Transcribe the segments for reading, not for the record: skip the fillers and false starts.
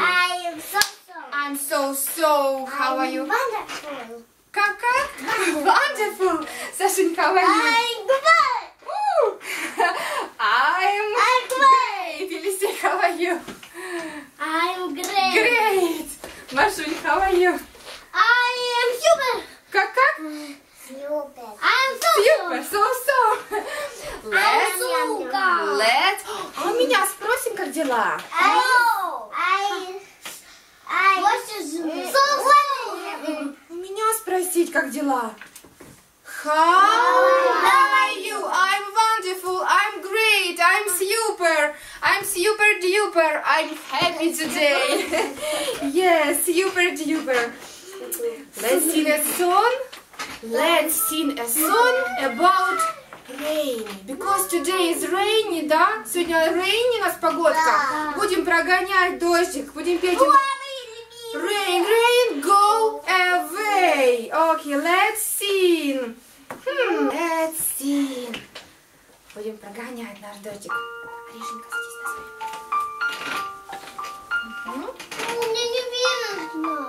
I am so. I'm so. How are you? Wonderful. Kaka? Wonderful. Sashin, how are you? I'm good. I'm great. Elise, how are you? I'm great. Great. Mashuny, how are you? I am super. Kaka? Super. I'm super. So. Let's. А меня спросим, как дела? Меня спросить, как дела? How are you? I'm wonderful. I'm great. I'm super. I'm super duper. I'm happy today. Yes, super duper. Let's sing a song about rain. Because today is rainy, да? Сегодня rainy у нас погодка. Будем прогонять дождик. Будем петь. Rain, rain, go away. Okay, let's sing. Let's sing. Будем прогонять наш дождик. Реженька, садись на свой. Мне не видно.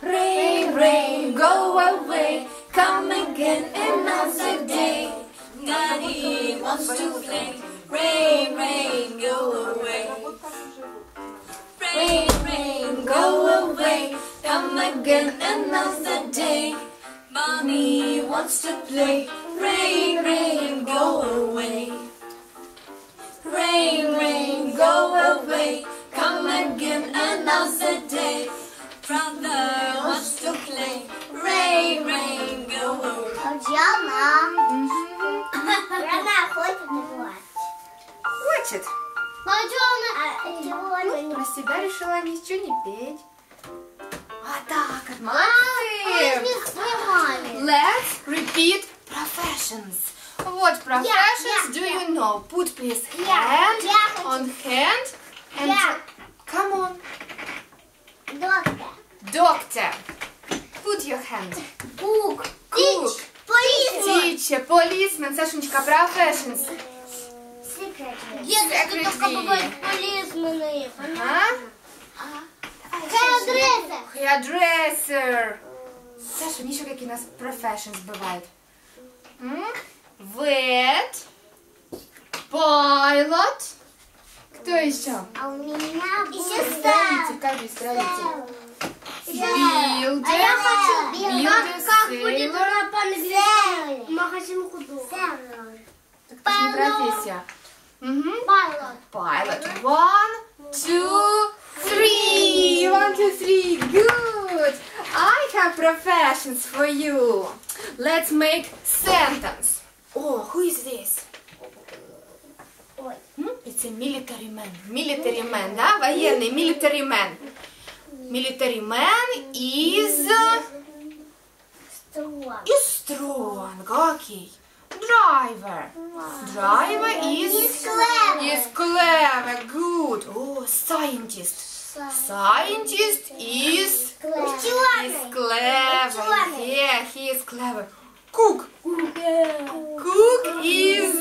Rain, rain, go away. Come again another day. Daddy wants to play. Rain, rain, go away. Rain, rain, go away. Come again another day. Mommy wants to play. Rain, rain, go away. Rain, rain, go away. Come again another day. Brother wants to play. Rain, rain, go away. Хочет. Ну, про себя решила ничего не петь. А так, молодцы. Let's repeat professions. What professions do you know? Put please hand on hand and come on. Doctor. Put your hand. Cook. Teacher. Policeman. Сашенька, professions. Дедушка только бывает полезный. Hairdresser. Hairdresser. Саша, еще какие у нас professions бывают? Vet. Pilot. Кто еще? А у меня строитель. Строитель. Builder. А я хочу builder. Как будет на панели? Магазин художник. Так это не профессия. Pilot. 1, 2, 3. 1, 2, 3. Good. I have professions for you. Let's make sentence. Oh, who is this? It's a military man. Military man, да? Военный, military man. Military man is strong. Is strong. Okay. Driver is clever. Good. Oh, scientist is clever. Yeah, he is clever. Cook is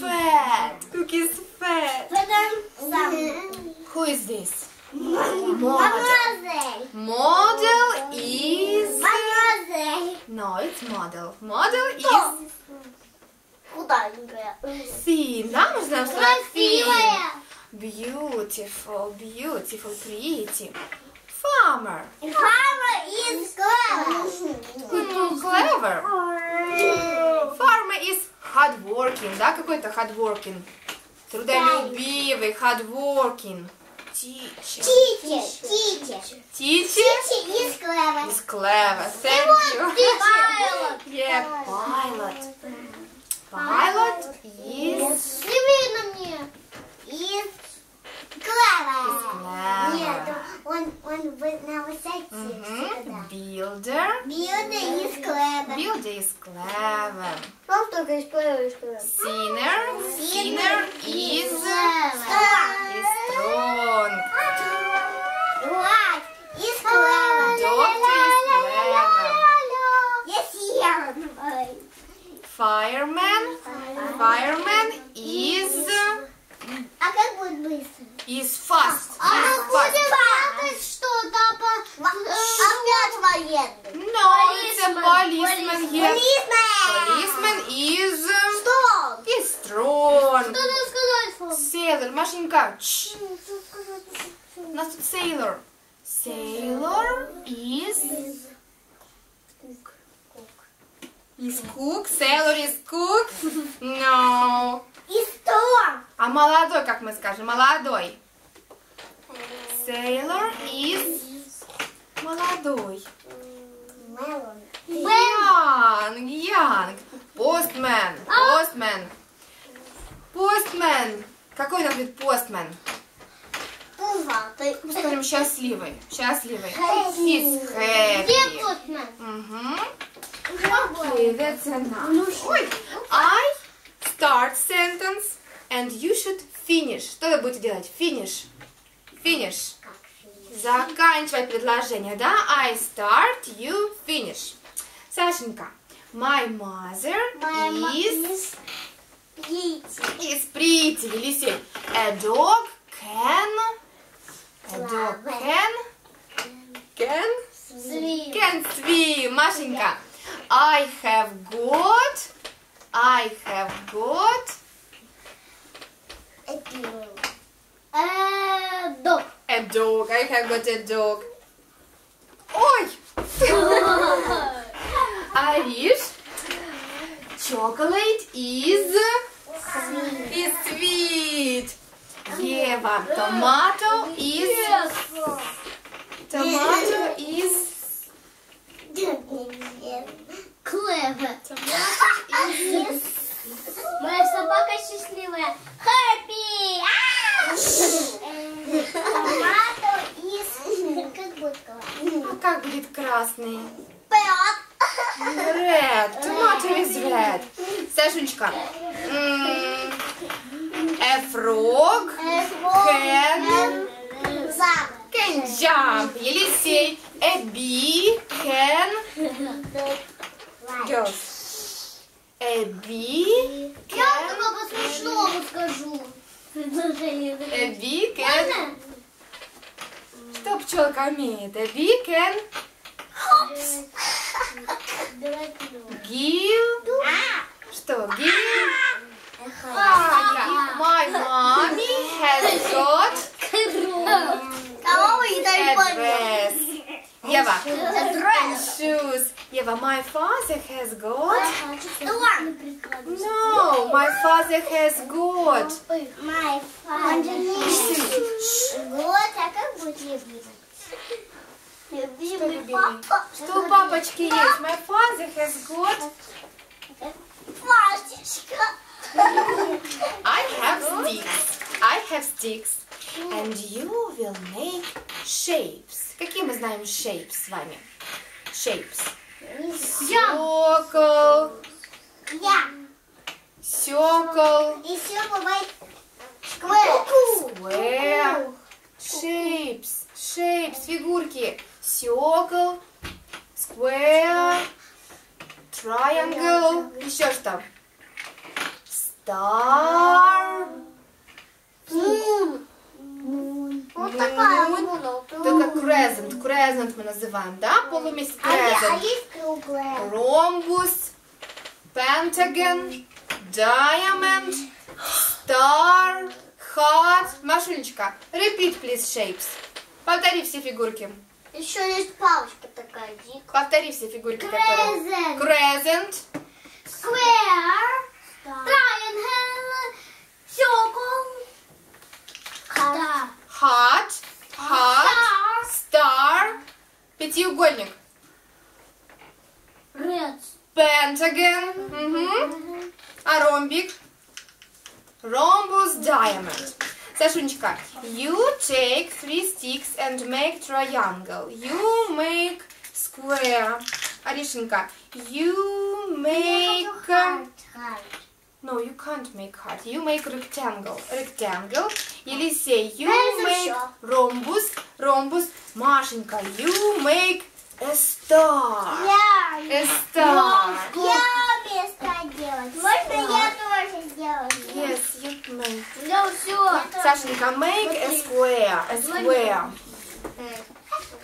fat. Cook is fat. Who is this? Model is. No, it's model. Model is. Худенькая. Thin. Да, мы знаем слово thin. Beautiful, pretty. Farmer is clever. Farmer is hardworking. Да, какой-то hardworking. Трудолюбивый, hardworking. Teacher is clever. Thank you. Pilot. Yeah, pilot. Pilot is. Clever. Yeah, one would never say it. Builder is clever. Sinner is strong. What is clever? Doctor is clever. Yes, he is. Fireman. is fast. Она будет плакать, что опять военный. No, it's a policeman here. Policeman is... Strong. Is strong. Что надо сказать? Sailor, Машенька. У нас тут sailor. Sailor is... Is cook? Sailor is cook? No. Is strong. А молодой, как мы скажем, молодой. Sailor is молодой. Young, young. Postman, postman. Postman. Какой у нас будет postman? Мы скажем счастливый, счастливый. Is happy. Okay, that's enough. Ой. I start sentence and you should finish. Что вы будете делать? Finish. Finish. Заканчивать предложение, да? I start, you finish. Сашенька, my mother is pretty. Listen. A dog can swim. Машенька. I have got a dog. I have got a dog. Ой! I wish chocolate is sweet. Ева, tomato is клево. Моя собака счастливая. Happy. Томато из... Как будет красный? А как будет красный? Red. Томато is red. Сашечка. A frog can jump. Елисей. A bee can... Girls. A bee can... Я только по-смешному скажу. A bee can... Что пчелка умеет? A bee can... Hops. Give... Что? Give... My mommy has got... A dress. Ева, shoes. Ева, my father has got. No, my father has got. My father has got. А как будет любимый? Папа. Что у папочки есть? My father has got. Пашечка. I have sticks. And you will make shapes. Какие мы знаем shapes с вами? Shapes. Circle. Circle. И все бывает square. Shapes. Shapes. Фигурки. Circle. Square. Triangle. Еще что? Star. Moon. Вот такая вот. Только crescent. Crescent мы называем, да? Полумесяц. А есть круглая. Ромбус, пентагон, diamond, star, heart. Машунечка, repeat, please, shapes. Повтори все фигурки. Еще есть палочка такая. Повтори все фигурки, которые... Crescent. Square. Triangle. Circle. Heart, star, пятиугольник. Red. Pentagon. А ромбик? Rhombus, diamond. Сашунечка, you take 3 sticks and make triangle. You make square. Аришенька, you make... No, you can't make heart. You make rectangle. Rectangle. Елисей, you make rhombus. Rhombus. Машенька, you make a star. A star. Я умею делать. Можно я тоже сделаю? Yes, you Сашенька, make a square. A square.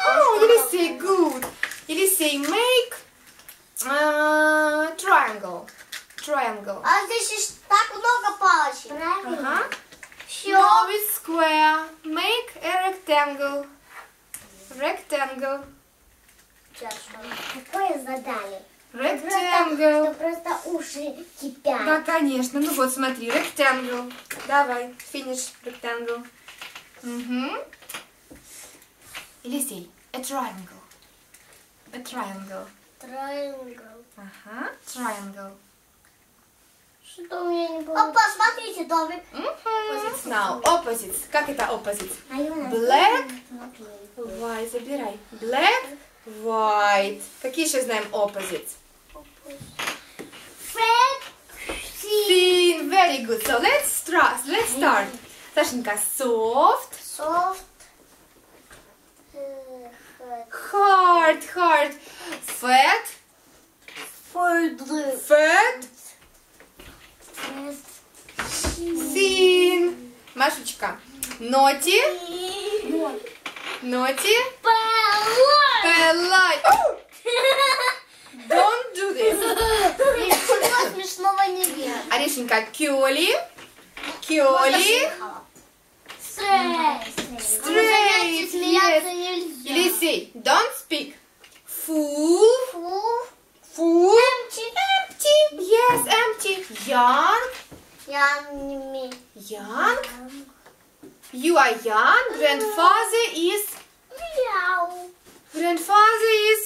Oh, you didn't say good. You didn't say make triangle. Triangle. А здесь еще так много палочек. Правильно? Now it's square. Make a rectangle. Rectangle. Какое задание? Rectangle. Просто уши кипят. Да, конечно. Ну вот, смотри. Rectangle. Давай. Finish. Rectangle. Елисей. A triangle. A triangle. Triangle. Ага. Triangle. Что у меня не было? Опа, смотрите, домик. Now, opposites. Как это opposites? Black. White. Забирай. Black. White. Какие еще знаем opposites? Red. Thin. Very good. So let's try. Let's start. Сашенька, soft. Soft. Hard. Hard. Fat. Fat. Thin. Машечка. Naughty. Naughty. Polite. Oh! Don't do this. Ничего смешного не вижу. Аришенька, curly. Curly. Straight. Straight. Yes. Елисей, don't speak. Full. Full. Empty. Empty. Yes, empty. Young. Young. Young. You are young. Grandfather is. Grandfather is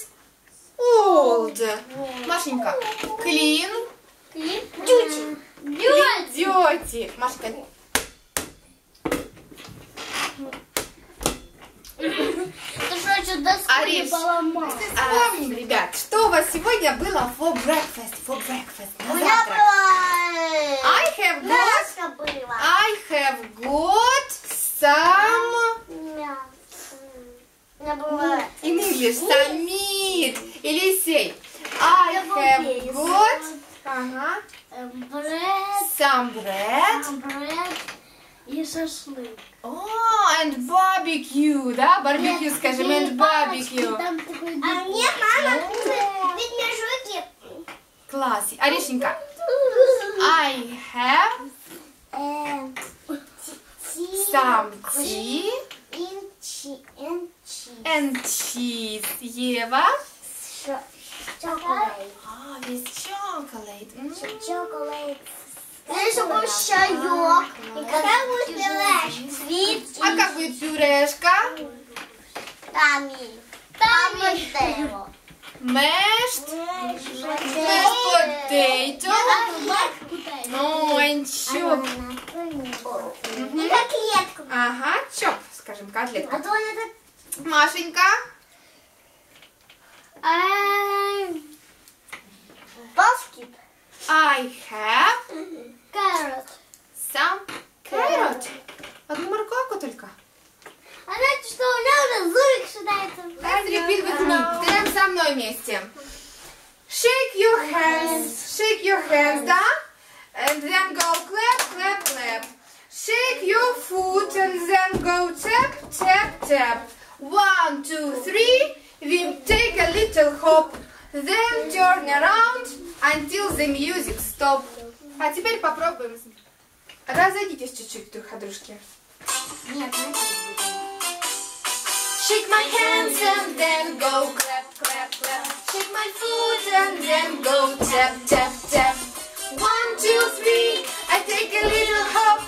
old. Машенька, clean. Dirty. Dirty. Машенька. Ариш, ребят, что у вас сегодня было for breakfast? For breakfast. У меня было. I have got some. In English, summit. Елисей, I have got some bread. И шашлык. Oh, and barbecue, да? Барбекю, скажем, and barbecue. А мне мама пирожки. Класс. Аришенька, I have some tea. And cheese. Ева. Chocolate. Oh, with chocolate. Chocolate. Здесь был чаёк. И как будет пюрешка? А как будет пюрешка? Там есть его. Mashed potato. Ну, and chop. И котлетку. Ага, chop, скажем, котлетку. Машенька. Basket. I have carrot. Some carrot. Одну морковку только. А знаете, что у меня уже зубик считается. Let's repeat with me. Делаем со мной вместе. Shake your hands. Shake your hands, да? And then go clap, clap, clap. Shake your foot and then go tap, tap, tap. 1, 2, 3. We take a little hop. Then turn around until the music stops. А теперь попробуем. Разойдитесь чуть-чуть друг от дружки. Нет, нет. Shake my hands and then go clap, clap, clap. Shake my foot and then go tap, tap, tap. 1, 2, 3. I take a little hop.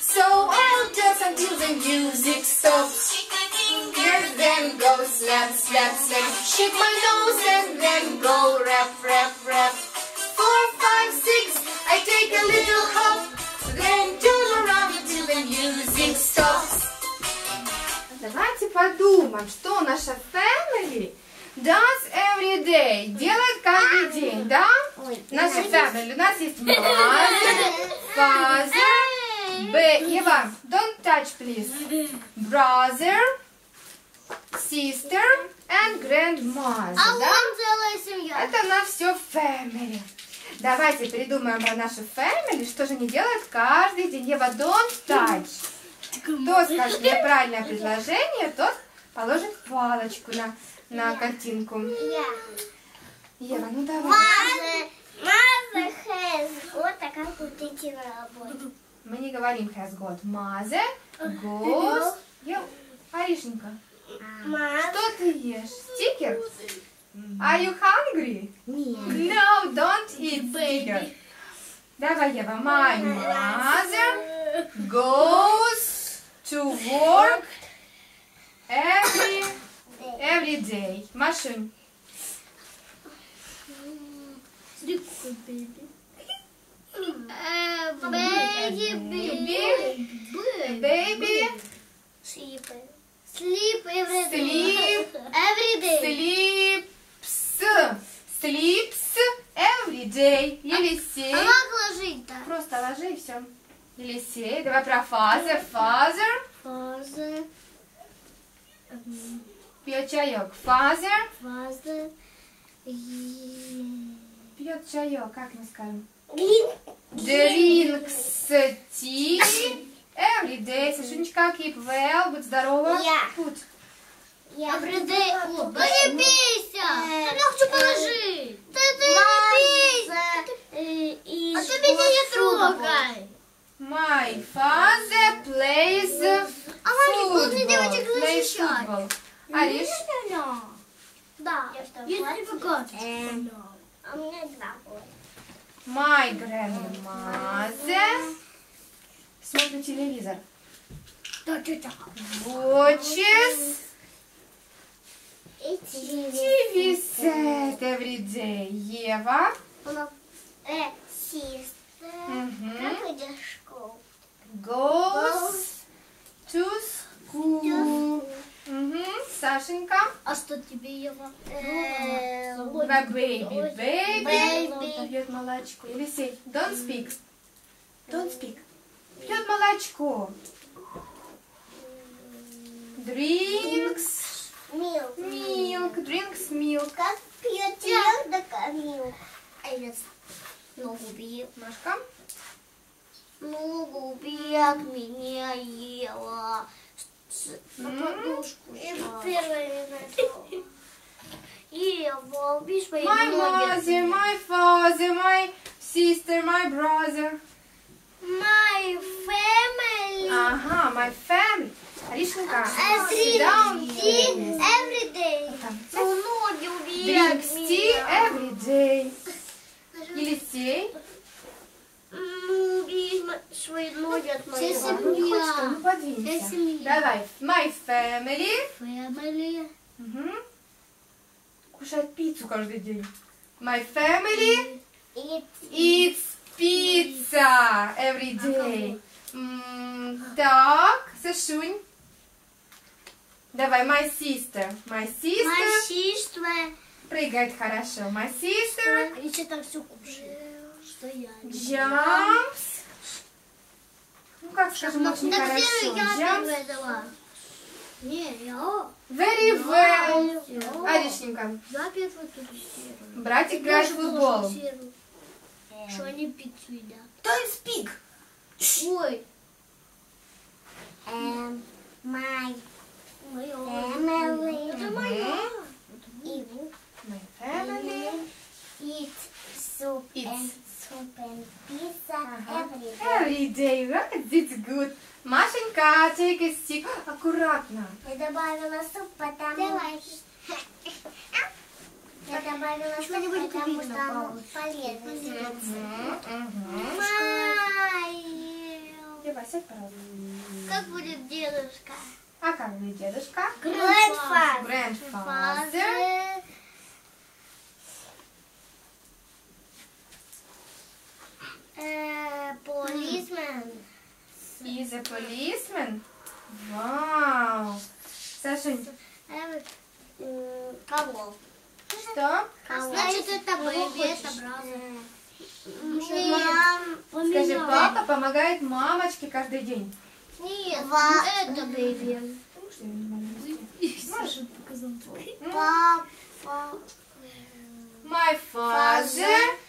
So I'll dance until the music stops. Shake my fingers then go slap, slap, slap. Shake my nose and then go rap, rap, rap. 4, 5, 6. I take a little hop. Then turn around until the music stops. Давайте подумаем, что наша family does every day. Делает каждый день, да? Наша family. У нас есть mother, father. Ева, don't touch, please. Brother, sister and grandmother. Да? Это на все family. Давайте передумаем про нашу family, что же они делают каждый день. Ева, don't touch. Кто скажет мне правильное предложение, тот положит палочку на картинку. Ева, ну давай. Mother has got a computer работу. Мы не говорим has got. Mother goes. Аришенька, что ты ешь? Стикер? Are you hungry? Нет. No, don't eat sticker. Давай, Ева. My mother goes to work every day. Машунь. Baby. Sleep every day. Sleeps every day. Елисей. А как ложить, да? Просто ложи и все. Елисей, давай про father. Father. Пьет чаек. Father. Пьет чаек, как мы скажем? Drinks tea. Every day. Сашенечка, keep well. Будь здорова. Good. Every day. Да не бейся. Да легче положи. Да ты не бейся. А ты меня не трогай. My father plays football. Ариш? Да. Я не погода. А у меня два года. My grandmother смотрит телевизор. Watches TV set every day. Ева. Goes to school. Сашенька. А что тебе, Ева? Baby. Пьет молочко. Елисей, don't speak. Пьет молочко. Drinks milk. Как пьет milk, так milk. Ногу бьет. Машка? Ногу бьет меня ела. На подушку. Первое слово. Ева, убишь мои ноги. My mother, my father, my sister, my brother. My family. Ага, my family. Аришенька. Every day. Ноги убьет. Drinks tea every day. Елисей. Убей свои ноги от моего. Ну подвинься. Давай. My family. Кушать пиццу каждый день. My family eats pizza every day. Так, Сашунь. Давай, my sister. My sister. Прыгает хорошо. My sister. И что там все кушает? Что я? Jumps. Ну как скажем, очень хорошо. Jumps. Very well. Аришенька. Братик играет в футбол. Что они пиццу едят? Don't speak. Ой. My family. Это моя. My family. Eats soup and pizza every day. Right? That's good. Машенька, take a stick. Аккуратно. Я добавила суп, потому что... Я добавила что-нибудь, потому что оно полезно. Давай, сядь, пожалуйста. Как будет дедушка? А как будет дедушка? Grandfather. Policeman. He's a policeman? Вау! Сашунь. Кого? Что? Значит, это бэби. Скажи, папа помогает мамочке каждый день. Нет, это бэби. Папа. My father